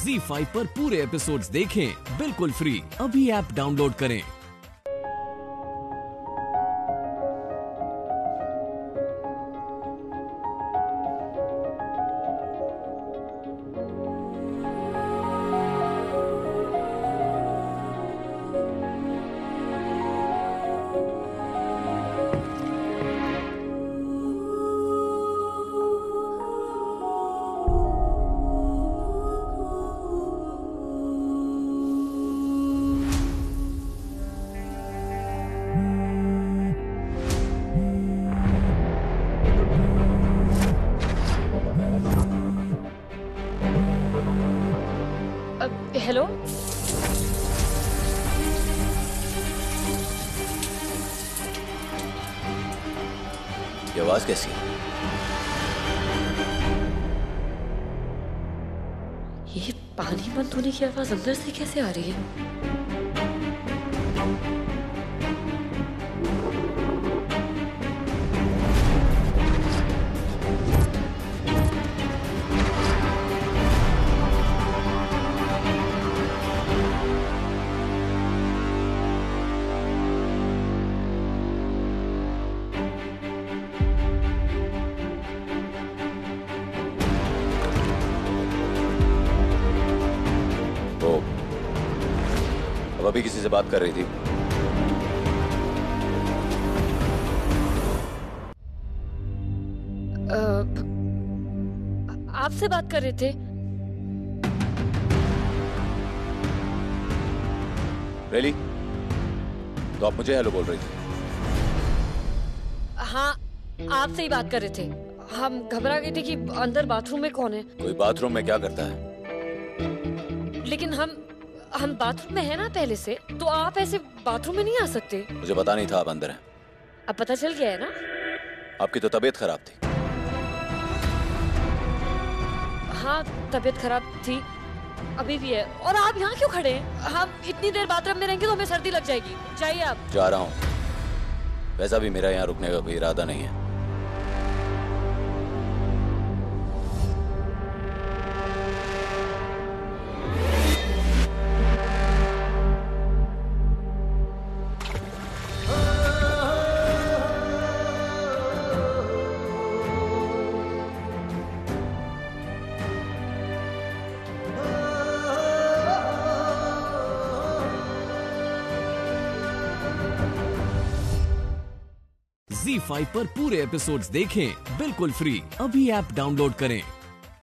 Zee5 पर पूरे episodes देखें बिल्कुल फ्री। अभी ऐप डाउनलोड करें। हेलो, ये आवाज कैसी है? ये पानी बंद होने की आवाज अंदर से कैसे आ रही है? अभी किसी से बात कर रही थी। आपसे बात कर रहे थे। Really? तो आप मुझे हेलो बोल रही थी? हाँ, आपसे ही बात कर रहे थे। हम घबरा गए थे कि अंदर बाथरूम में कौन है। कोई बाथरूम में क्या करता है? लेकिन हम बाथरूम में है ना पहले से, तो आप ऐसे बाथरूम में नहीं आ सकते। मुझे पता नहीं था आप अंदर हैं। अब पता चल गया है ना। आपकी तो तबीयत खराब थी। हाँ, तबीयत खराब थी, अभी भी है। और आप यहाँ क्यों खड़े हैं? हम इतनी देर बाथरूम में रहेंगे तो हमें सर्दी लग जाएगी। जाइए आप। जा रहा हूँ। वैसा भी मेरा यहाँ रुकने का कोई इरादा नहीं है। Zee5 पर पूरे एपिसोड्स देखें बिल्कुल फ्री। अभी ऐप डाउनलोड करें।